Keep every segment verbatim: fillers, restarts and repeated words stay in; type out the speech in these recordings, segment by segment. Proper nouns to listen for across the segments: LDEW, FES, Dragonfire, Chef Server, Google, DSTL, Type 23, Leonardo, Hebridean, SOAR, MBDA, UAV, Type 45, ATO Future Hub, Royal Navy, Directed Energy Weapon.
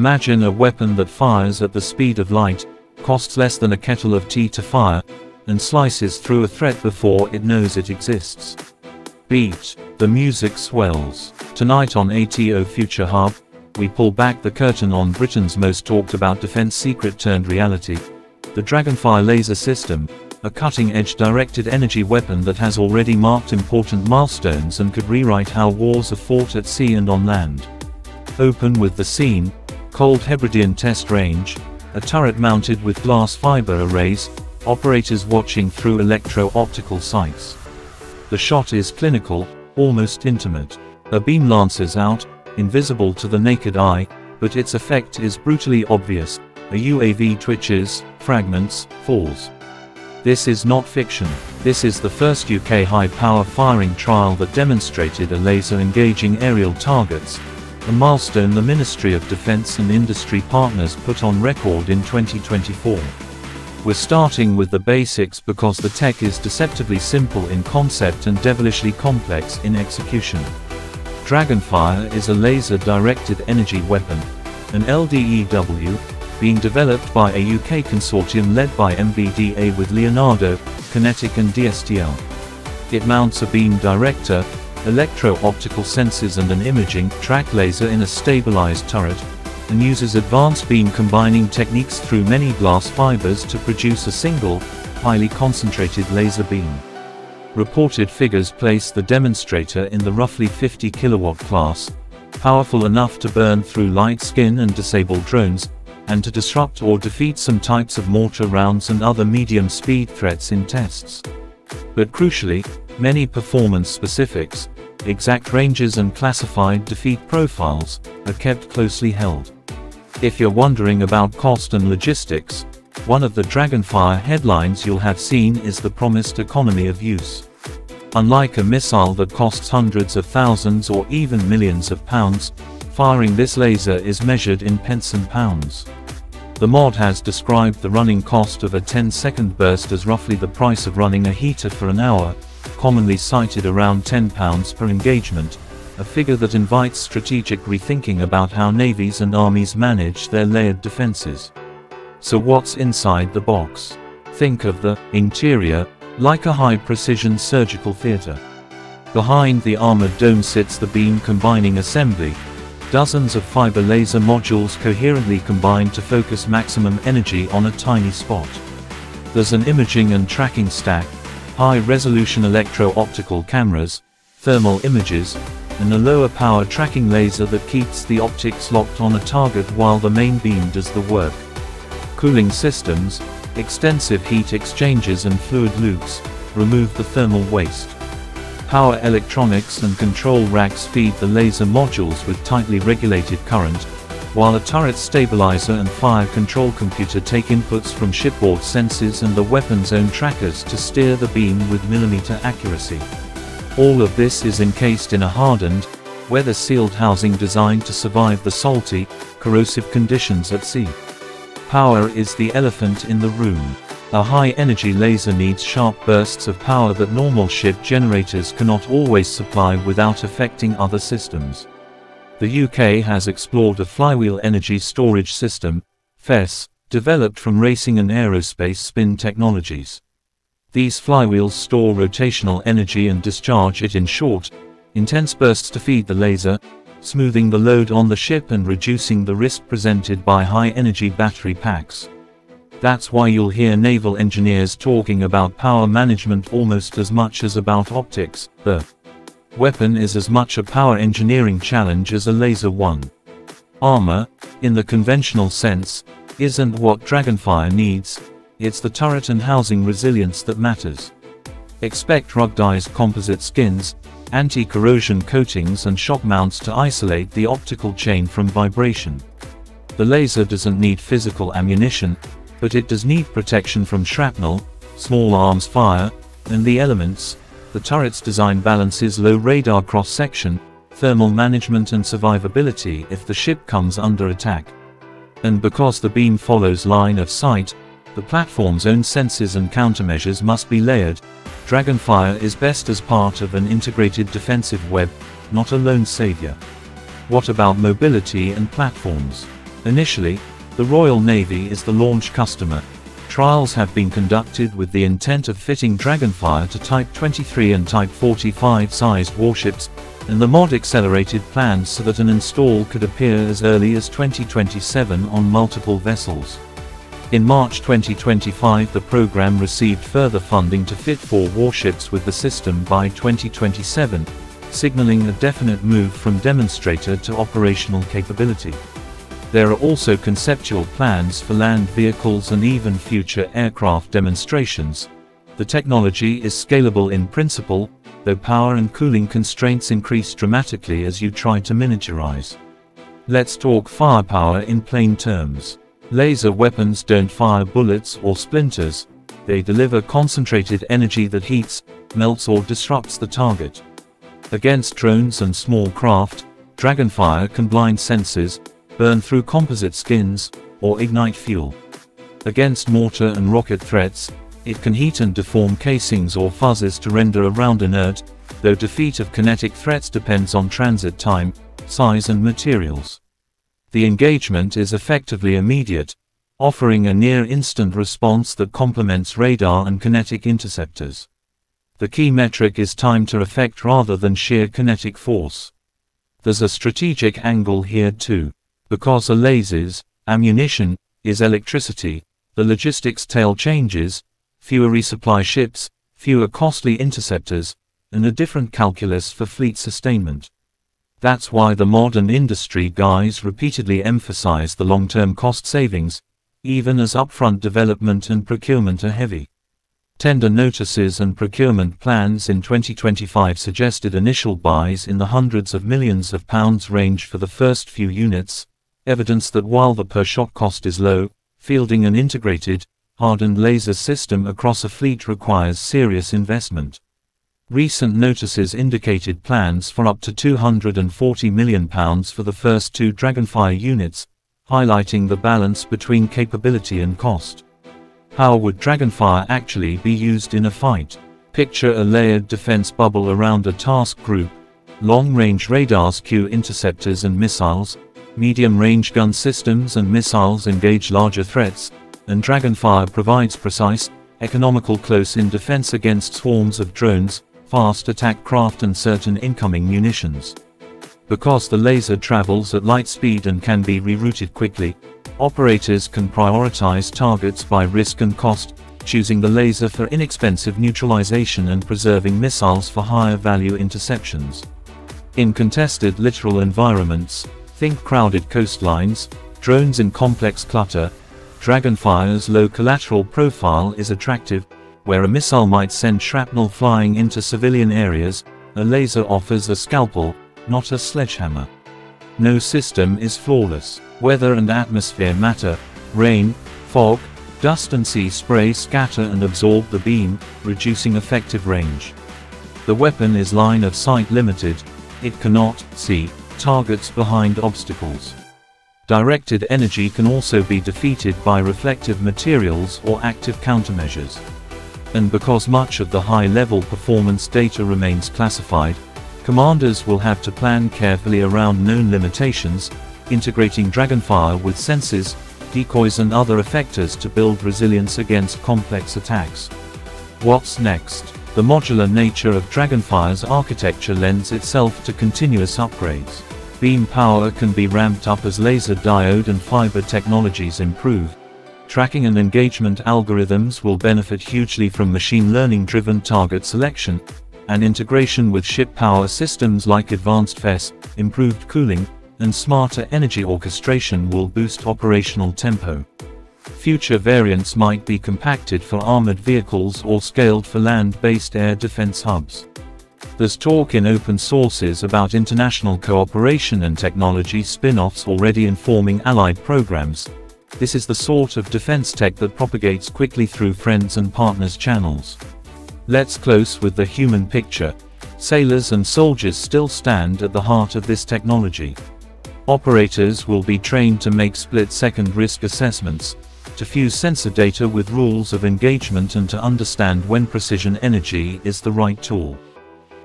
Imagine a weapon that fires at the speed of light, costs less than a kettle of tea to fire, and slices through a threat before it knows it exists. Beat. The music swells. Tonight on A T O Future Hub, we pull back the curtain on Britain's most talked about defense secret turned reality. The Dragonfire laser system, a cutting-edge directed energy weapon that has already marked important milestones and could rewrite how wars are fought at sea and on land. Open with the scene: Cold Hebridean Test Range, a turret mounted with glass fiber arrays, operators watching through electro-optical sights. The shot is clinical, almost intimate. A beam lances out, invisible to the naked eye, but its effect is brutally obvious. A U A V twitches, fragments, falls. This is not fiction. This is the first U K high-power firing trial that demonstrated a laser engaging aerial targets, a milestone the Ministry of Defence and industry partners put on record in twenty twenty-four. We're starting with the basics because the tech is deceptively simple in concept and devilishly complex in execution. Dragonfire is a laser-directed energy weapon, an L D E W, being developed by a U K consortium led by M B D A with Leonardo, Kinetic and D S T L. It mounts a beam director, electro-optical sensors and an imaging track laser in a stabilized turret, and uses advanced beam combining techniques through many glass fibers to produce a single, highly concentrated laser beam. Reported figures place the demonstrator in the roughly fifty kilowatt class, powerful enough to burn through light skin and disable drones, and to disrupt or defeat some types of mortar rounds and other medium-speed threats in tests. But crucially, many performance specifics, exact ranges and classified defeat profiles, are kept closely held. If you're wondering about cost and logistics, one of the Dragonfire headlines you'll have seen is the promised economy of use. Unlike a missile that costs hundreds of thousands or even millions of pounds, firing this laser is measured in pence and pounds. The mod has described the running cost of a ten second burst as roughly the price of running a heater for an hour, commonly cited around ten pounds per engagement, a figure that invites strategic rethinking about how navies and armies manage their layered defenses. So what's inside the box? Think of the interior like a high-precision surgical theater. Behind the armored dome sits the beam combining assembly, dozens of fiber laser modules coherently combined to focus maximum energy on a tiny spot. There's an imaging and tracking stack, high-resolution electro-optical cameras, thermal images, and a lower-power tracking laser that keeps the optics locked on a target while the main beam does the work. Cooling systems, extensive heat exchangers and fluid loops, remove the thermal waste. Power electronics and control racks feed the laser modules with tightly regulated current, while a turret stabilizer and fire control computer take inputs from shipboard sensors and the weapon's own trackers to steer the beam with millimeter accuracy. All of this is encased in a hardened, weather-sealed housing designed to survive the salty, corrosive conditions at sea. Power is the elephant in the room. A high-energy laser needs sharp bursts of power that normal ship generators cannot always supply without affecting other systems. The U K has explored a flywheel energy storage system, F E S, developed from racing and aerospace spin technologies. These flywheels store rotational energy and discharge it in short, intense bursts to feed the laser, smoothing the load on the ship and reducing the risk presented by high-energy battery packs. That's why you'll hear naval engineers talking about power management almost as much as about optics. The weapon is as much a power engineering challenge as a laser one. Armor, in the conventional sense, isn't what Dragonfire needs, it's the turret and housing resilience that matters. Expect ruggedized composite skins, anti-corrosion coatings and shock mounts to isolate the optical chain from vibration. The laser doesn't need physical ammunition, but it does need protection from shrapnel, small arms fire, and the elements. The turret's design balances low radar cross-section, thermal management and survivability if the ship comes under attack. And because the beam follows line of sight, the platform's own sensors and countermeasures must be layered. Dragonfire is best as part of an integrated defensive web, not a lone savior. What about mobility and platforms? Initially, the Royal Navy is the launch customer. Trials have been conducted with the intent of fitting Dragonfire to Type twenty-three and Type forty-five sized warships, and the mod accelerated plans so that an install could appear as early as twenty twenty-seven on multiple vessels. In March twenty twenty-five, the program received further funding to fit four warships with the system by twenty twenty-seven, signaling a definite move from demonstrator to operational capability. There are also conceptual plans for land vehicles and even future aircraft demonstrations. The technology is scalable in principle, though power and cooling constraints increase dramatically as you try to miniaturize. Let's talk firepower in plain terms. Laser weapons don't fire bullets or splinters, they deliver concentrated energy that heats, melts or disrupts the target. Against drones and small craft, Dragonfire can blind senses, burn through composite skins, or ignite fuel. Against mortar and rocket threats, it can heat and deform casings or fuzzes to render a round inert, though defeat of kinetic threats depends on transit time, size and materials. The engagement is effectively immediate, offering a near-instant response that complements radar and kinetic interceptors. The key metric is time to effect rather than sheer kinetic force. There's a strategic angle here too. Because a laser's ammunition is electricity, the logistics tail changes, fewer resupply ships, fewer costly interceptors, and a different calculus for fleet sustainment. That's why the modern industry guys repeatedly emphasize the long-term cost savings, even as upfront development and procurement are heavy. Tender notices and procurement plans in twenty twenty-five suggested initial buys in the hundreds of millions of pounds range for the first few units, evidence that while the per-shot cost is low, fielding an integrated, hardened laser system across a fleet requires serious investment. Recent notices indicated plans for up to two hundred and forty million pounds for the first two Dragonfire units, highlighting the balance between capability and cost. How would Dragonfire actually be used in a fight? Picture a layered defense bubble around a task group, long-range radars, Q interceptors and missiles, medium-range gun systems and missiles engage larger threats, and Dragonfire provides precise, economical close-in defense against swarms of drones, fast attack craft and certain incoming munitions. Because the laser travels at light speed and can be rerouted quickly, operators can prioritize targets by risk and cost, choosing the laser for inexpensive neutralization and preserving missiles for higher value interceptions. In contested littoral environments, think crowded coastlines, drones in complex clutter, Dragonfire's low collateral profile is attractive. Where a missile might send shrapnel flying into civilian areas, a laser offers a scalpel, not a sledgehammer. No system is flawless. Weather and atmosphere matter. Rain, fog, dust and sea spray scatter and absorb the beam, reducing effective range. The weapon is line of sight limited, it cannot see targets behind obstacles. Directed energy can also be defeated by reflective materials or active countermeasures. And because much of the high-level performance data remains classified, commanders will have to plan carefully around known limitations, integrating Dragonfire with sensors, decoys and other effectors to build resilience against complex attacks. What's next? The modular nature of Dragonfire's architecture lends itself to continuous upgrades. Beam power can be ramped up as laser diode and fiber technologies improve. Tracking and engagement algorithms will benefit hugely from machine learning-driven target selection, and integration with ship power systems like advanced F E S, improved cooling, and smarter energy orchestration will boost operational tempo. Future variants might be compacted for armored vehicles or scaled for land-based air defense hubs. There's talk in open sources about international cooperation and technology spin-offs already informing allied programs. This is the sort of defense tech that propagates quickly through friends and partners channels. Let's close with the human picture. Sailors and soldiers still stand at the heart of this technology. Operators will be trained to make split-second risk assessments, to fuse sensor data with rules of engagement and to understand when precision energy is the right tool.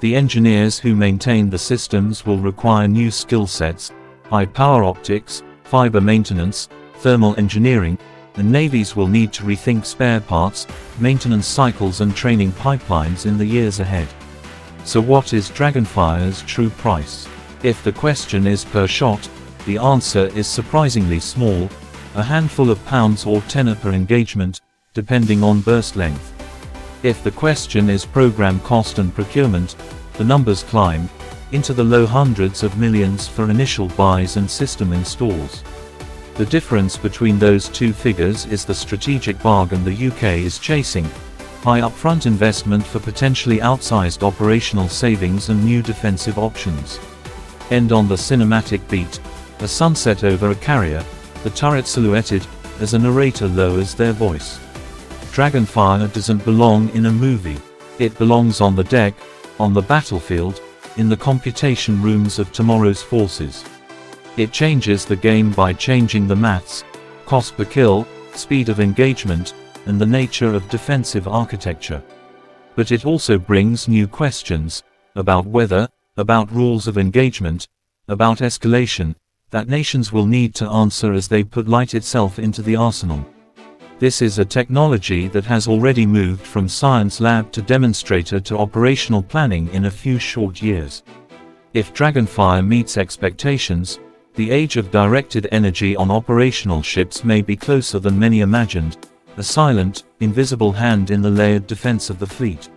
The engineers who maintain the systems will require new skill sets, high-power optics, fiber maintenance, thermal engineering, and navies will need to rethink spare parts, maintenance cycles and training pipelines in the years ahead. So what is Dragonfire's true price? If the question is per shot, the answer is surprisingly small, a handful of pounds or tenner per engagement, depending on burst length. If the question is program cost and procurement, the numbers climb into the low hundreds of millions for initial buys and system installs. The difference between those two figures is the strategic bargain the U K is chasing: high upfront investment for potentially outsized operational savings and new defensive options. And on the cinematic beat, a sunset over a carrier, the turret silhouetted, as a narrator lowers their voice. Dragonfire doesn't belong in a movie. It belongs on the deck, on the battlefield, in the computation rooms of tomorrow's forces. It changes the game by changing the maths, cost per kill, speed of engagement, and the nature of defensive architecture. But it also brings new questions, about weather, about rules of engagement, about escalation, that nations will need to answer as they put light itself into the arsenal. This is a technology that has already moved from science lab to demonstrator to operational planning in a few short years. If Dragonfire meets expectations, the age of directed energy on operational ships may be closer than many imagined, a silent, invisible hand in the layered defense of the fleet.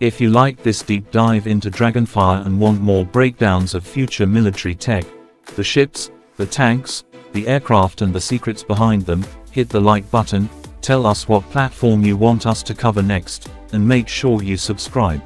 If you like this deep dive into Dragonfire and want more breakdowns of future military tech, the ships, the tanks, the aircraft and the secrets behind them, hit the like button, tell us what platform you want us to cover next, and make sure you subscribe.